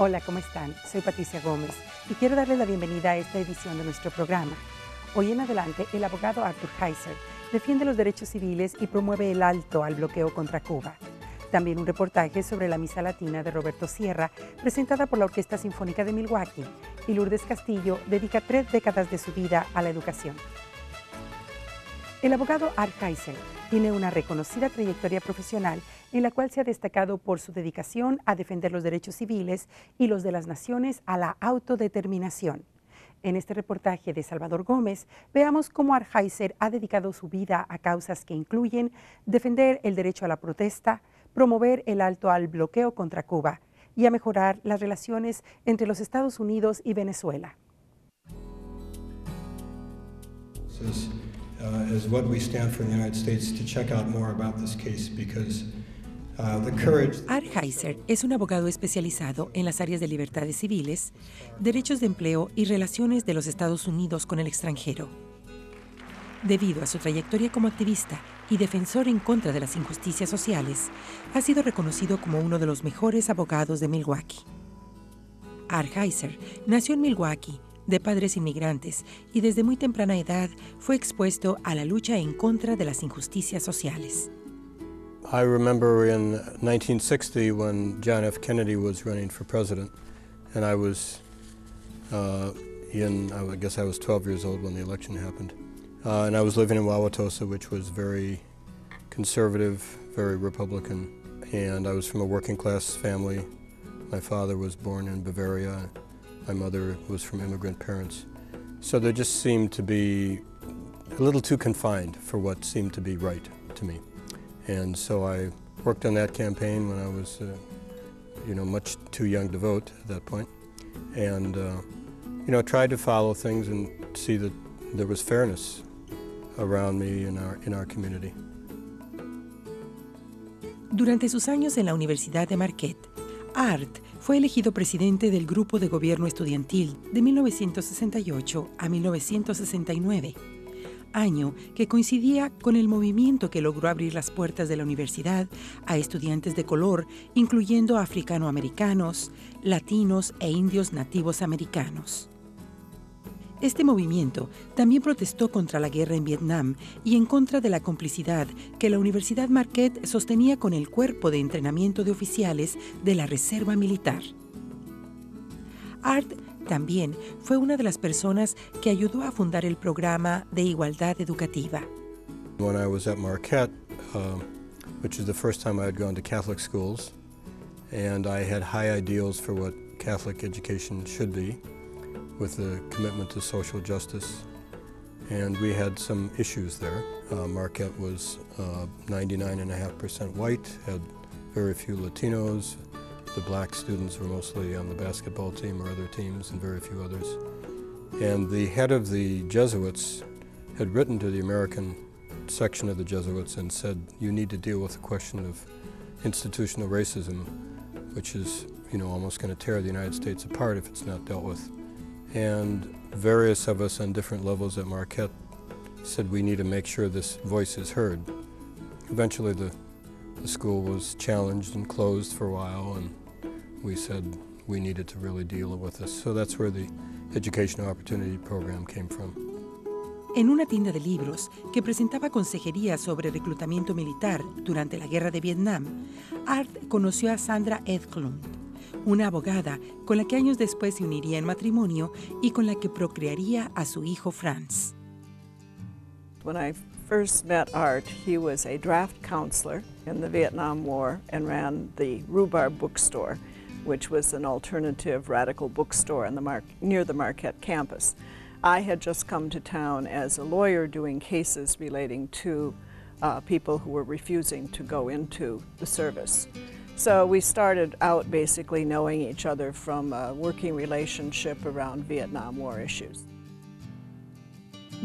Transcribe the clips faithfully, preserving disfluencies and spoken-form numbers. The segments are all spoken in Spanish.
Hola, ¿cómo están? Soy Patricia Gómez y quiero darles la bienvenida a esta edición de nuestro programa. Hoy en adelante, el abogado Arthur Heitzer defiende los derechos civiles y promueve el alto al bloqueo contra Cuba. También un reportaje sobre la Missa Latina de Roberto Sierra, presentada por la Orquesta Sinfónica de Milwaukee, y Lourdes Castillo dedica tres décadas de su vida a la educación. El abogado Art Heitzer tiene una reconocida trayectoria profesional en la cual se ha destacado por su dedicación a defender los derechos civiles y los de las naciones a la autodeterminación. En este reportaje de Salvador Gómez, veamos cómo Art Heitzer ha dedicado su vida a causas que incluyen defender el derecho a la protesta, promover el alto al bloqueo contra Cuba y a mejorar las relaciones entre los Estados Unidos y Venezuela. Sí. Uh, is what we stand for in the United States to check out more about this case because uh, the courage. Art Heitzer es un abogado especializado en las áreas de libertades civiles, derechos de empleo y relaciones de los Estados Unidos con el extranjero. Debido a su trayectoria como activista y defensor en contra de las injusticias sociales, ha sido reconocido como uno de los mejores abogados de Milwaukee. Art Heitzer nació en Milwaukee, de padres inmigrantes, y desde muy temprana edad fue expuesto a la lucha en contra de las injusticias sociales. I remember in nineteen sixty when John F. Kennedy was running for president, and I was uh, in, I guess I was twelve years old when the election happened, uh, and I was living in Wauwatosa, which was very conservative, very Republican, and I was from a working-class family. My father was born in Bavaria. My mother was from immigrant parents. So they just seemed to be a little too confined for what seemed to be right to me. And so I worked on that campaign when I was, uh, you know, much too young to vote at that point. And, uh, you know, tried to follow things and see that there was fairness around me in our, in our community. Durante sus años en la Universidad de Marquette, Art fue elegido presidente del Grupo de Gobierno Estudiantil de mil novecientos sesenta y ocho a mil novecientos sesenta y nueve, año que coincidía con el movimiento que logró abrir las puertas de la universidad a estudiantes de color, incluyendo africanoamericanos, latinos e indios nativos americanos. Este movimiento también protestó contra la guerra en Vietnam y en contra de la complicidad que la Universidad Marquette sostenía con el Cuerpo de Entrenamiento de Oficiales de la Reserva Militar. Art también fue una de las personas que ayudó a fundar el programa de igualdad educativa. When I was at Marquette, uh, which is the first time I had gone to Catholic schools, and I had high ideals for what Catholic education should be, with a commitment to social justice, and we had some issues there. Uh, Marquette was ninety-nine point five percent white, had very few Latinos. The black students were mostly on the basketball team or other teams, and very few others. And the head of the Jesuits had written to the American section of the Jesuits and said, you need to deal with the question of institutional racism, which is, you know, almost going to tear the United States apart if it's not dealt with. And various of us on different levels at Marquette said we need to make sure this voice is heard. Eventually the, the school was challenged and closed for a while, and we said we needed to really deal with this. So that's where the Educational Opportunity Program came from. En una tienda de libros que presentaba consejería sobre reclutamiento militar durante la guerra de Vietnam, Art conoció a Sandra Edklund, una abogada con la que años después se uniría en matrimonio y con la que procrearía a su hijo Franz. When I first met Art, he was a draft counselor in the Vietnam War and ran the Rhubarb bookstore, which was an alternative radical bookstore in the Mar near the Marquette campus. I had just come to town as a lawyer doing cases relating to uh, people who were refusing to go into the service. So we started out basically knowing each other from a working relationship around Vietnam War issues.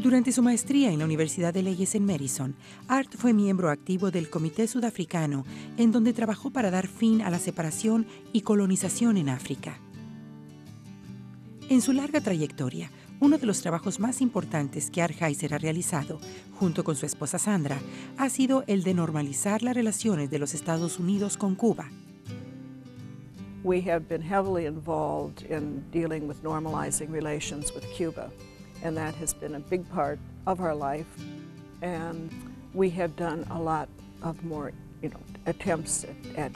Durante su maestría en la Universidad de Leyes en Madison, Art fue miembro activo del Comité Sudafricano, en donde trabajó para dar fin a la separación y colonización en África. En su larga trayectoria, uno de los trabajos más importantes que Art Heitzer ha realizado, junto con su esposa Sandra, ha sido el de normalizar las relaciones de los Estados Unidos con Cuba. we have been heavily involved in dealing with normalizing relations with Cuba, and that has been a big part of our life. And we have done a lot of more, you know, attempts at, at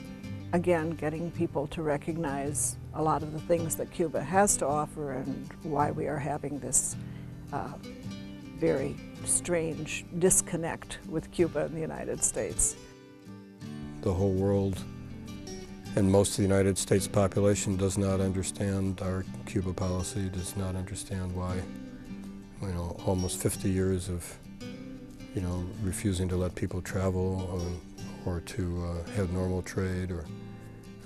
again, getting people to recognize a lot of the things that Cuba has to offer and why we are having this uh, very strange disconnect with Cuba and the United States. The whole world and most of the United States population does not understand our Cuba policy, does not understand why, you know, almost fifty years of, you know, refusing to let people travel or, or to uh, have normal trade or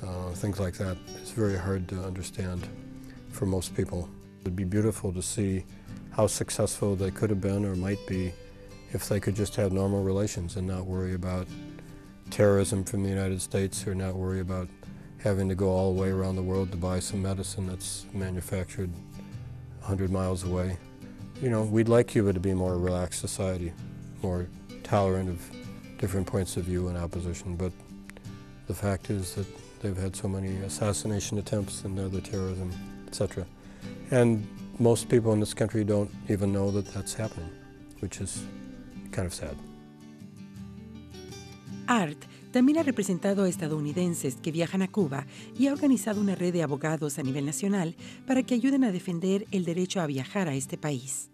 uh, things like that. It's very hard to understand for most people. It would be beautiful to see how successful they could have been or might be if they could just have normal relations and not worry about terrorism from the United States or not worry about having to go all the way around the world to buy some medicine that's manufactured a hundred miles away. You know, we'd like Cuba to be a more relaxed society, more tolerant of different points of view and opposition, but the fact is that they've had so many assassination attempts and other terrorism, et cetera. And most people in this country don't even know that that's happening, which is kind of sad. A R T también ha representado a estadounidenses que viajan a Cuba y ha organizado una red de abogados a nivel nacional para que ayuden a defender el derecho a viajar a este país.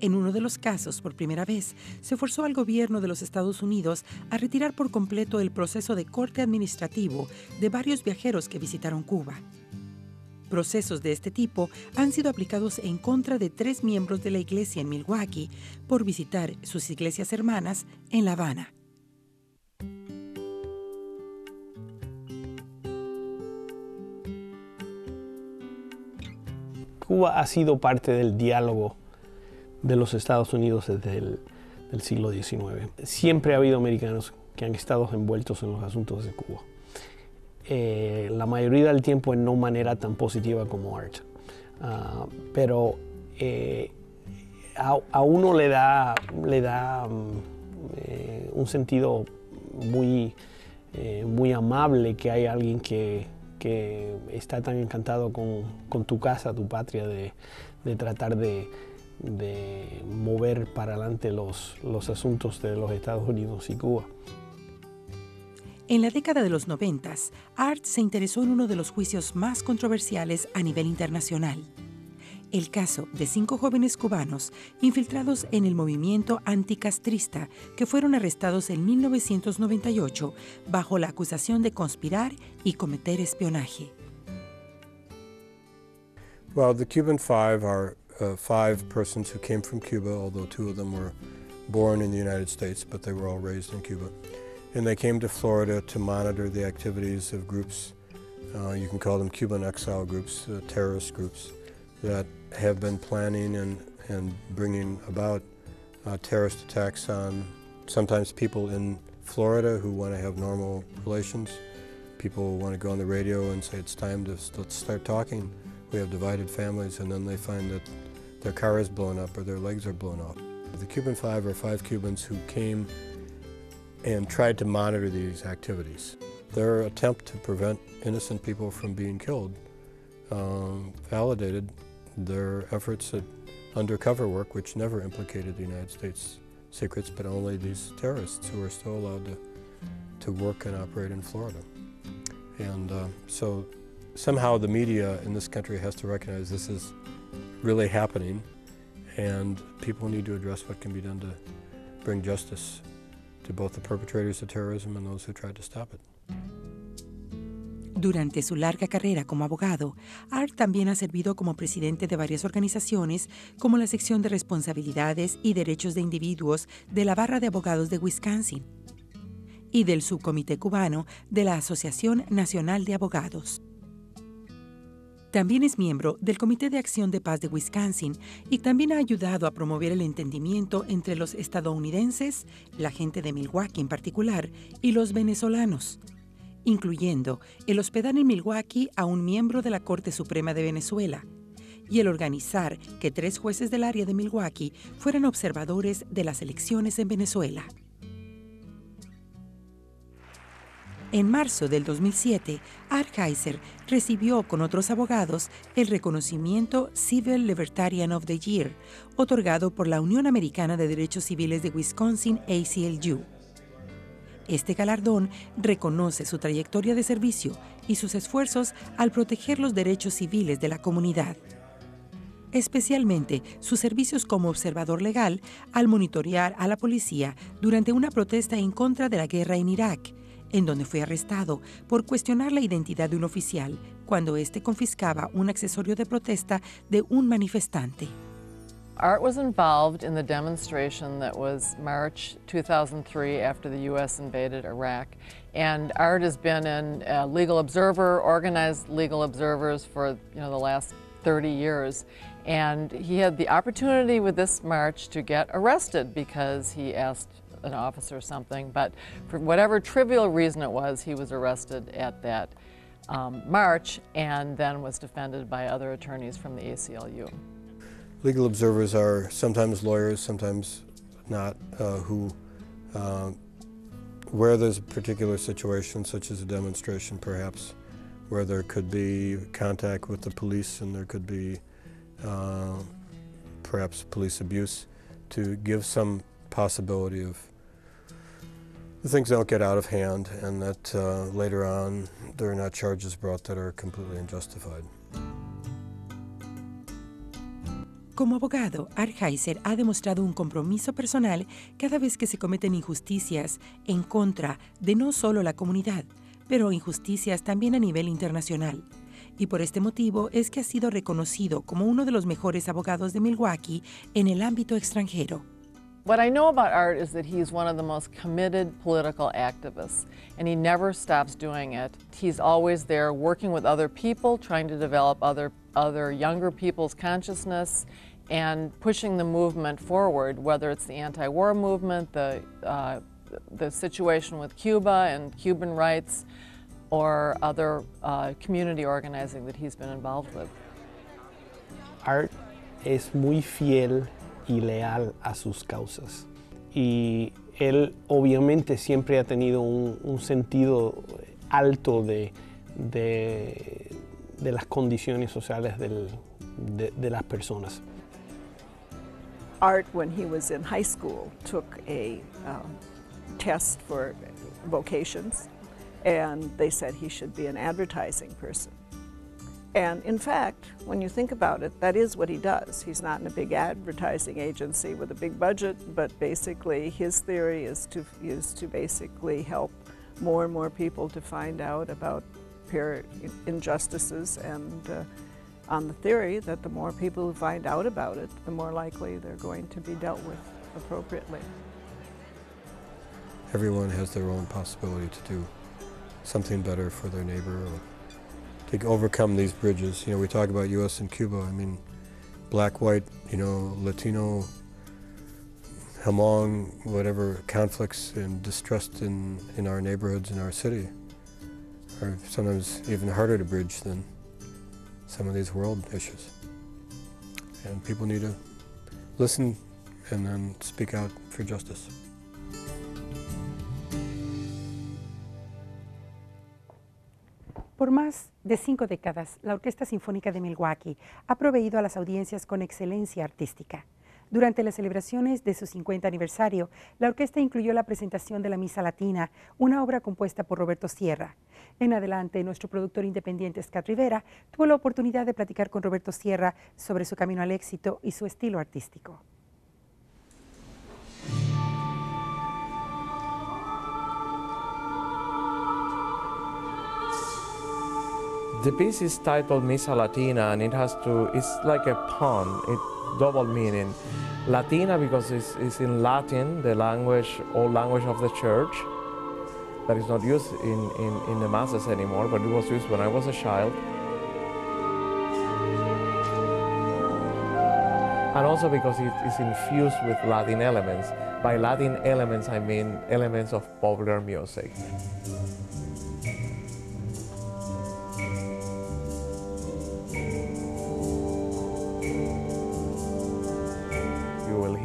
En uno de los casos, por primera vez, se forzó al gobierno de los Estados Unidos a retirar por completo el proceso de corte administrativo de varios viajeros que visitaron Cuba. Procesos de este tipo han sido aplicados en contra de tres miembros de la iglesia en Milwaukee por visitar sus iglesias hermanas en La Habana. Cuba ha sido parte del diálogo de los Estados Unidos desde el del siglo diecinueve. Siempre ha habido americanos que han estado envueltos en los asuntos de Cuba. Eh, la mayoría del tiempo en no manera tan positiva como A R T. Uh, pero eh, a, a uno le da, le da um, eh, un sentido muy, eh, muy amable que hay alguien que que está tan encantado con, con tu casa, tu patria, de, de tratar de, de mover para adelante los, los asuntos de los Estados Unidos y Cuba. En la década de los noventas, A R T se interesó en uno de los juicios más controversiales a nivel internacional. El caso de cinco jóvenes cubanos infiltrados en el movimiento anticastrista que fueron arrestados en mil novecientos noventa y ocho bajo la acusación de conspirar y cometer espionaje. Well, the Cuban Five are uh, five persons who came from Cuba, although two of them were born in the United States, but they were all raised in Cuba. And they came to Florida to monitor the activities of groups, uh, you can call them Cuban exile groups, uh, terrorist groups, that have been planning and, and bringing about uh, terrorist attacks on sometimes people in Florida who want to have normal relations. People want to go on the radio and say, it's time to let's start talking. We have divided families, and then they find that their car is blown up or their legs are blown off. The Cuban Five are five Cubans who came and tried to monitor these activities. Their attempt to prevent innocent people from being killed um, validated their efforts at undercover work, which never implicated the United States secrets, but only these terrorists who are still allowed to, to work and operate in Florida. And uh, so somehow the media in this country has to recognize this is really happening, and people need to address what can be done to bring justice to both the perpetrators of terrorism and those who tried to stop it. Durante su larga carrera como abogado, A R T también ha servido como presidente de varias organizaciones, como la Sección de Responsabilidades y Derechos de Individuos de la Barra de Abogados de Wisconsin y del Subcomité Cubano de la Asociación Nacional de Abogados. También es miembro del Comité de Acción de Paz de Wisconsin y también ha ayudado a promover el entendimiento entre los estadounidenses, la gente de Milwaukee en particular, y los venezolanos, incluyendo el hospedar en Milwaukee a un miembro de la Corte Suprema de Venezuela y el organizar que tres jueces del área de Milwaukee fueran observadores de las elecciones en Venezuela. En marzo del dos mil siete, Art Heitzer recibió con otros abogados el reconocimiento Civil Libertarian of the Year, otorgado por la Unión Americana de Derechos Civiles de Wisconsin, A C L U. Este galardón reconoce su trayectoria de servicio y sus esfuerzos al proteger los derechos civiles de la comunidad, especialmente sus servicios como observador legal al monitorear a la policía durante una protesta en contra de la guerra en Irak, en donde fue arrestado por cuestionar la identidad de un oficial cuando éste confiscaba un accesorio de protesta de un manifestante. Art was involved in the demonstration that was March two thousand three after the U S invaded Iraq. And Art has been in uh, legal observer, organized legal observers for you know the last thirty years. And he had the opportunity with this march to get arrested because he asked an officer something. But for whatever trivial reason it was, he was arrested at that um, march and then was defended by other attorneys from the A C L U. Legal observers are sometimes lawyers, sometimes not, uh, who, uh, where there's a particular situation, such as a demonstration perhaps, where there could be contact with the police and there could be uh, perhaps police abuse, to give some possibility of things don't get out of hand and that uh, later on there are not charges brought that are completely unjustified. Como abogado, Art Heitzer ha demostrado un compromiso personal cada vez que se cometen injusticias en contra de no solo la comunidad, pero injusticias también a nivel internacional. Y por este motivo es que ha sido reconocido como uno de los mejores abogados de Milwaukee en el ámbito extranjero. What I know about Art is that he's one of the most committed political activists, and he never stops doing it. He's always there working with other people, trying to develop other, other younger people's consciousness, and pushing the movement forward, whether it's the anti-war movement, the, uh, the situation with Cuba and Cuban rights, or other uh, community organizing that he's been involved with. Art es muy fiel y leal a sus causas, y él obviamente siempre ha tenido un, un sentido alto de, de, de las condiciones sociales del, de, de las personas. Art, when he was in high school, took a um, test for vocations, and they said he should be an advertising person. And in fact, when you think about it, that is what he does. He's not in a big advertising agency with a big budget, but basically his theory is to, is to basically help more and more people to find out about peer injustices, and uh, on the theory that the more people who find out about it, the more likely they're going to be dealt with appropriately. Everyone has their own possibility to do something better for their neighbor, or to overcome these bridges. You know, we talk about U S and Cuba. I mean, black, white, you know, Latino, among whatever conflicts and distrust in, in our neighborhoods, in our city, are sometimes even harder to bridge than some of these world issues. And people need to listen and then speak out for justice. Por más de cinco décadas, la Orquesta Sinfónica de Milwaukee ha proveído a las audiencias con excelencia artística. Durante las celebraciones de su cincuenta aniversario, la orquesta incluyó la presentación de la Missa Latina, una obra compuesta por Roberto Sierra. En adelante, nuestro productor independiente Scott Rivera tuvo la oportunidad de platicar con Roberto Sierra sobre su camino al éxito y su estilo artístico. The piece is titled Missa Latina, and it has to, it's like a pun, it double meaning. Latina because it's, it's in Latin, the language, old language of the church, that is not used in, in, in the masses anymore, but it was used when I was a child. And also because it is infused with Latin elements. By Latin elements, I mean elements of popular music.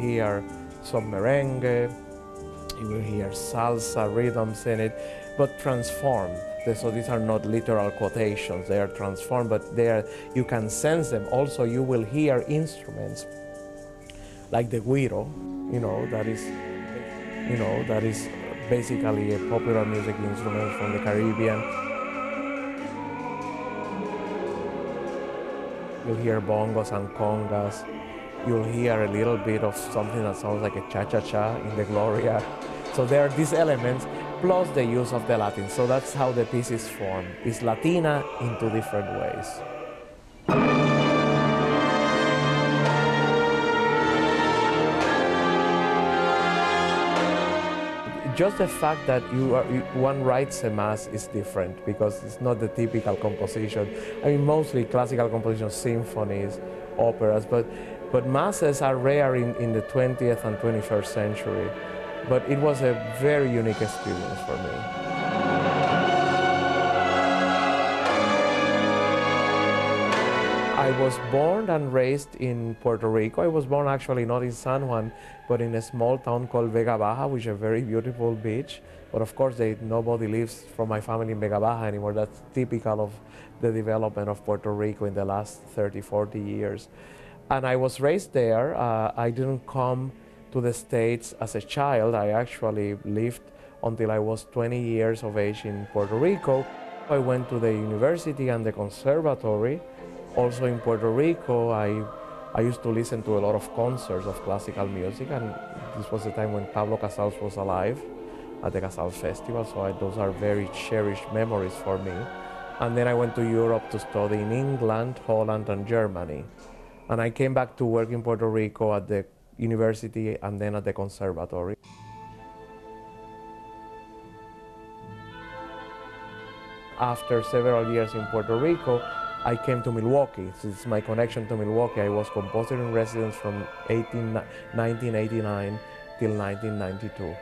Hear some merengue, you will hear salsa rhythms in it, but transformed. So these are not literal quotations, they are transformed, but they are, you can sense them. Also, you will hear instruments like the guiro, you know, that is, you know, that is basically a popular music instrument from the Caribbean. You'll hear bongos and congas. You'll hear a little bit of something that sounds like a cha-cha-cha in the Gloria. So there are these elements, plus the use of the Latin. So that's how the piece is formed. It's Latina in two different ways. Just the fact that you are, you, one writes a mass is different because it's not the typical composition. I mean, mostly classical compositions, symphonies, operas, but, but masses are rare in, in the twentieth and twenty-first century. But it was a very unique experience for me. I was born and raised in Puerto Rico. I was born actually not in San Juan, but in a small town called Vega Baja, which is a very beautiful beach. But of course, they, nobody lives from my family in Vega Baja anymore. That's typical of the development of Puerto Rico in the last thirty, forty years. And I was raised there. Uh, I didn't come to the States as a child. I actually lived until I was twenty years of age in Puerto Rico. I went to the university and the conservatory. Also in Puerto Rico, I, I used to listen to a lot of concerts of classical music, and this was the time when Pablo Casals was alive at the Casals Festival, so I, those are very cherished memories for me. And then I went to Europe to study in England, Holland, and Germany. And I came back to work in Puerto Rico at the university and then at the conservatory. After several years in Puerto Rico, I came to Milwaukee. It's my connection to Milwaukee. I was composer in residence from nineteen eighty-nine till nineteen ninety-two.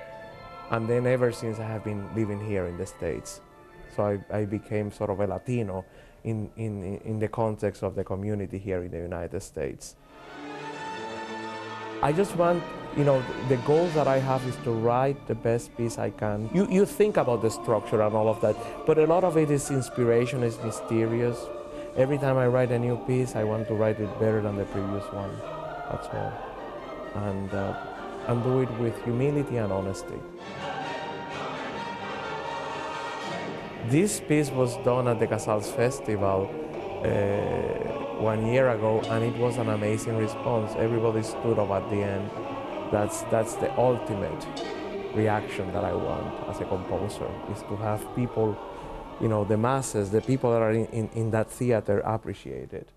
And then ever since I have been living here in the States. So I, I became sort of a Latino in, in, in the context of the community here in the United States. I just want, you know, the goals that I have is to write the best piece I can. You, you think about the structure and all of that, but a lot of it is inspiration, is mysterious. Every time I write a new piece, I want to write it better than the previous one, that's all. And, uh, and do it with humility and honesty. This piece was done at the Casals Festival uh, one year ago, and it was an amazing response. Everybody stood up at the end. That's, that's the ultimate reaction that I want as a composer, is to have people, you know, the masses, the people that are in, in, in that theater appreciate it.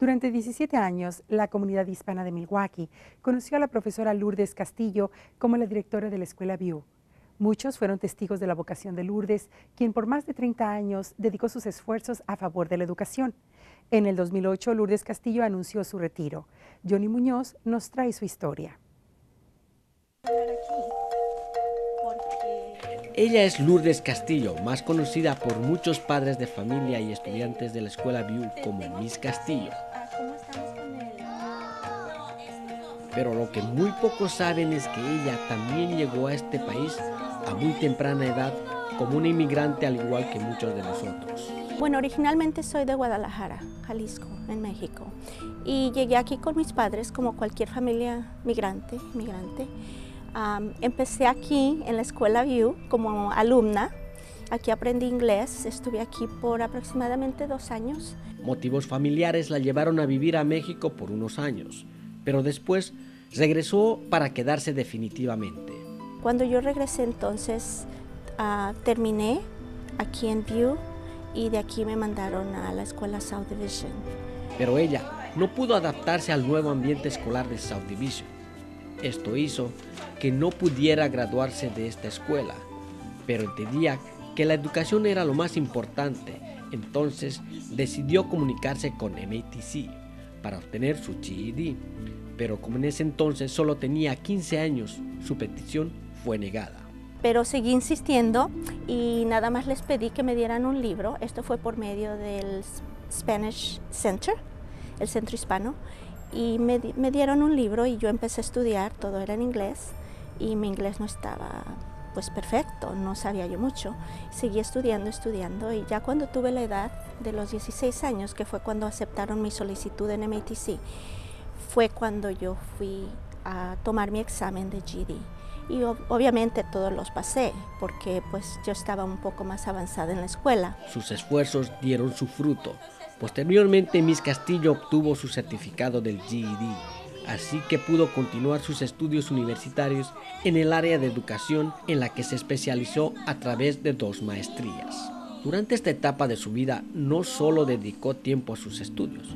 Durante diecisiete años, la comunidad hispana de Milwaukee conoció a la profesora Lourdes Castillo como la directora de la Escuela View. Muchos fueron testigos de la vocación de Lourdes, quien por más de treinta años dedicó sus esfuerzos a favor de la educación. En el dos mil ocho, Lourdes Castillo anunció su retiro. Johnny Muñoz nos trae su historia. Ella es Lourdes Castillo, más conocida por muchos padres de familia y estudiantes de la Escuela View como Miss Castillo. Pero lo que muy pocos saben es que ella también llegó a este país a muy temprana edad como una inmigrante, al igual que muchos de nosotros. Bueno, originalmente soy de Guadalajara, Jalisco, en México, y llegué aquí con mis padres como cualquier familia migrante. migrante. Um, empecé aquí en la Escuela View como alumna. Aquí aprendí inglés, estuve aquí por aproximadamente dos años. Motivos familiares la llevaron a vivir a México por unos años, pero después regresó para quedarse definitivamente. Cuando yo regresé entonces, uh, terminé aquí en View y de aquí me mandaron a la escuela South Division. Pero ella no pudo adaptarse al nuevo ambiente escolar de South Division. Esto hizo que no pudiera graduarse de esta escuela, pero entendía que la educación era lo más importante, entonces decidió comunicarse con M A T C para obtener su G E D. Pero como en ese entonces solo tenía quince años, su petición fue negada. Pero seguí insistiendo y nada más les pedí que me dieran un libro. Esto fue por medio del Spanish Center, el centro hispano, y me, me dieron un libro y yo empecé a estudiar, todo era en inglés, y mi inglés no estaba pues perfecto, no sabía yo mucho. Seguí estudiando, estudiando y ya cuando tuve la edad de los dieciséis años, que fue cuando aceptaron mi solicitud en M A T C, fue cuando yo fui a tomar mi examen de G E D. Y ob obviamente todos los pasé, porque pues yo estaba un poco más avanzada en la escuela. Sus esfuerzos dieron su fruto. Posteriormente, Miss Castillo obtuvo su certificado del G E D, así que pudo continuar sus estudios universitarios en el área de educación, en la que se especializó a través de dos maestrías. Durante esta etapa de su vida, no solo dedicó tiempo a sus estudios,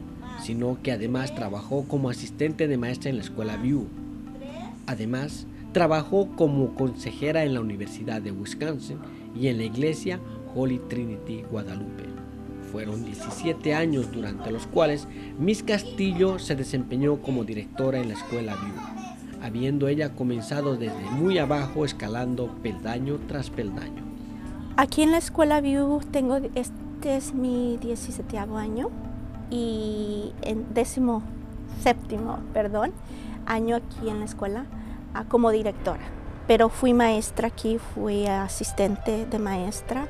sino que además trabajó como asistente de maestra en la Escuela View. Además, trabajó como consejera en la Universidad de Wisconsin y en la Iglesia Holy Trinity Guadalupe. Fueron diecisiete años durante los cuales Miss Castillo se desempeñó como directora en la Escuela View, habiendo ella comenzado desde muy abajo, escalando peldaño tras peldaño. Aquí en la Escuela View tengo, este es mi diecisiete año y en décimo séptimo, perdón, año aquí en la escuela como directora. Pero fui maestra aquí, fui asistente de maestra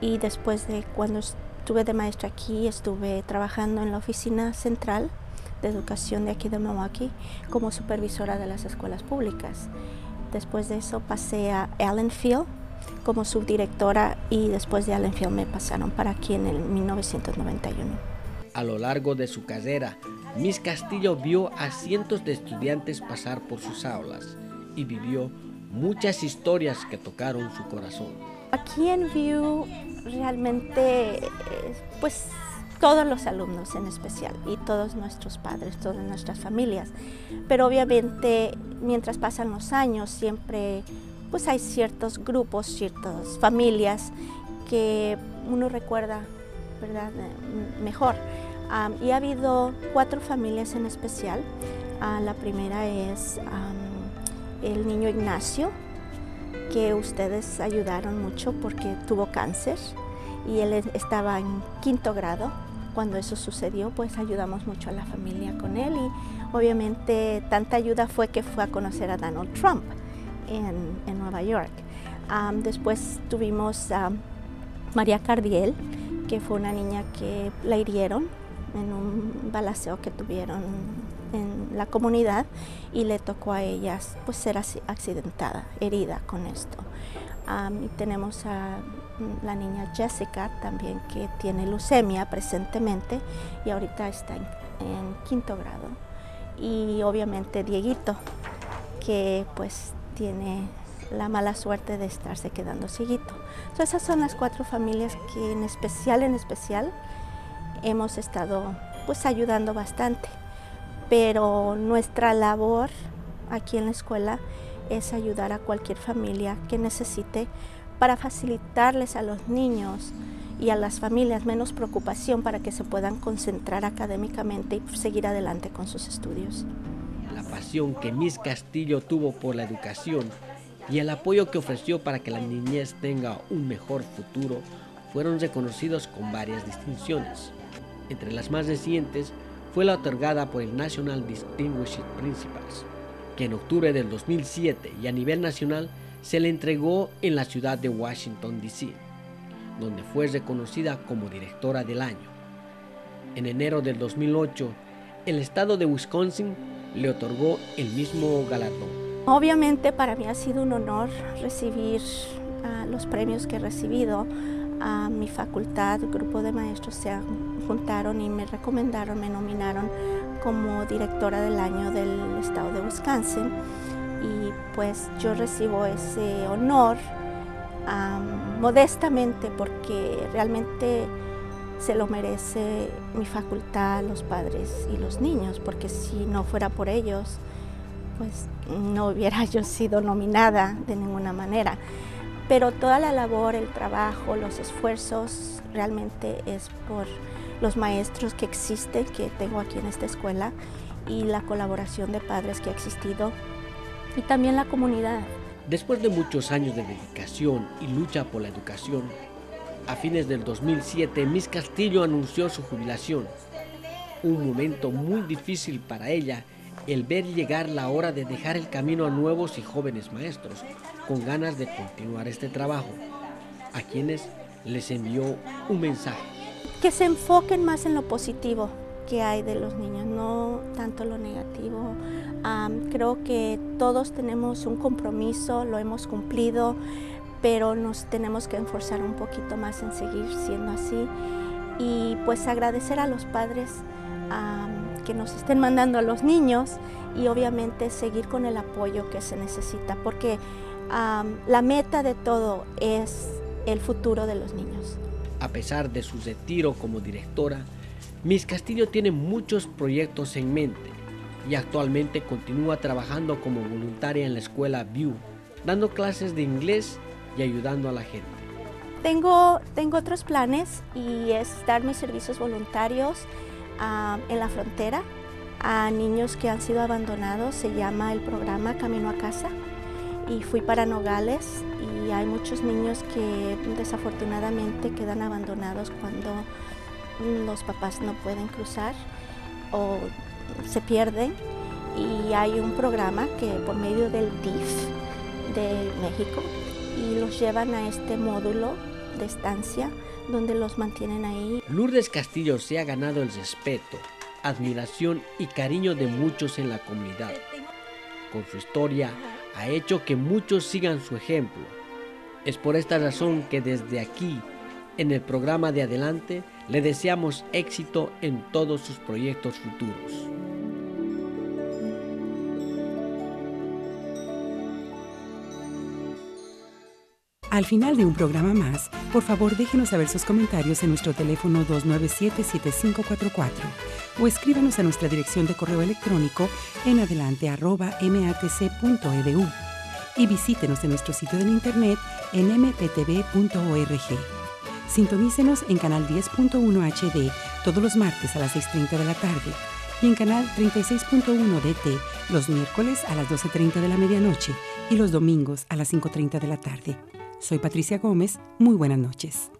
y después de cuando estuve de maestra aquí, estuve trabajando en la oficina central de educación de aquí de Milwaukee como supervisora de las escuelas públicas. Después de eso pasé a Allen Field como subdirectora y después de Allen Field me pasaron para aquí en el mil novecientos noventa y uno. A lo largo de su carrera, Miss Castillo vio a cientos de estudiantes pasar por sus aulas y vivió muchas historias que tocaron su corazón. Aquí en View realmente, pues todos los alumnos en especial y todos nuestros padres, todas nuestras familias. Pero obviamente mientras pasan los años siempre pues hay ciertos grupos, ciertas familias que uno recuerda, ¿verdad?, mejor. Um, y ha habido cuatro familias en especial. Uh, la primera es um, el niño Ignacio, que ustedes ayudaron mucho porque tuvo cáncer y él estaba en quinto grado. Cuando eso sucedió, pues ayudamos mucho a la familia con él y obviamente tanta ayuda fue que fue a conocer a Donald Trump en, en Nueva York. Um, después tuvimos a um, María Cardiel, que fue una niña que la hirieron en un balaceo que tuvieron en la comunidad y le tocó a ellas pues ser accidentada, herida con esto. Um, y tenemos a la niña Jessica también, que tiene leucemia presentemente y ahorita está en, en quinto grado. Y obviamente Dieguito, que pues tiene la mala suerte de estarse quedando cieguito. Entonces esas son las cuatro familias que en especial, en especial hemos estado pues ayudando bastante. Pero nuestra labor aquí en la escuela es ayudar a cualquier familia que necesite para facilitarles a los niños y a las familias menos preocupación para que se puedan concentrar académicamente y seguir adelante con sus estudios. La pasión que Miss Castillo tuvo por la educación y el apoyo que ofreció para que la niñez tenga un mejor futuro fueron reconocidos con varias distinciones. Entre las más recientes, fue la otorgada por el National Distinguished Principals, que en octubre del dos mil siete y a nivel nacional se le entregó en la ciudad de Washington, D C, donde fue reconocida como directora del año. En enero del dos mil ocho, el estado de Wisconsin le otorgó el mismo galardón. Obviamente para mí ha sido un honor recibir uh, los premios que he recibido. A mi facultad, grupo de maestros se juntaron y me recomendaron, me nominaron como directora del año del estado de Wisconsin y pues yo recibo ese honor um, modestamente porque realmente se lo merece mi facultad, los padres y los niños, porque si no fuera por ellos pues no hubiera yo sido nominada de ninguna manera. Pero toda la labor, el trabajo, los esfuerzos realmente es por los maestros que existen, que tengo aquí en esta escuela, y la colaboración de padres que ha existido, y también la comunidad. Después de muchos años de dedicación y lucha por la educación, a fines del dos mil siete, Miss Castillo anunció su jubilación, un momento muy difícil para ella el ver llegar la hora de dejar el camino a nuevos y jóvenes maestros, con ganas de continuar este trabajo, a quienes les envió un mensaje. Que se enfoquen más en lo positivo que hay de los niños, no tanto lo negativo. Um, creo que todos tenemos un compromiso, lo hemos cumplido, pero nos tenemos que esforzar un poquito más en seguir siendo así. Y pues agradecer a los padres um, que nos estén mandando a los niños y obviamente seguir con el apoyo que se necesita, porque um, la meta de todo es el futuro de los niños. A pesar de su retiro como directora, Miss Castillo tiene muchos proyectos en mente y actualmente continúa trabajando como voluntaria en la Escuela View, dando clases de inglés y ayudando a la gente. Tengo, tengo otros planes y es dar mis servicios voluntarios uh, en la frontera a niños que han sido abandonados. Se llama el programa Camino a Casa y fui para Nogales y hay muchos niños que desafortunadamente quedan abandonados cuando los papás no pueden cruzar o se pierden, y hay un programa que por medio del D I F de México y los llevan a este módulo de estancia donde los mantienen ahí. Lourdes Castillo se ha ganado el respeto, admiración y cariño de muchos en la comunidad. Con su historia ha hecho que muchos sigan su ejemplo. Es por esta razón que desde aquí, en el programa de Adelante, le deseamos éxito en todos sus proyectos futuros. Al final de un programa más, por favor déjenos saber sus comentarios en nuestro teléfono dos nueve siete, siete cinco cuatro cuatro o escríbanos a nuestra dirección de correo electrónico en adelante arroba m a t c punto e d u y visítenos en nuestro sitio de internet en m p t v punto org. Sintonícenos en canal diez punto uno H D todos los martes a las seis y media de la tarde y en canal treinta y seis punto uno D T los miércoles a las doce y media de la medianoche y los domingos a las cinco y media de la tarde. Soy Patricia Gómez, muy buenas noches.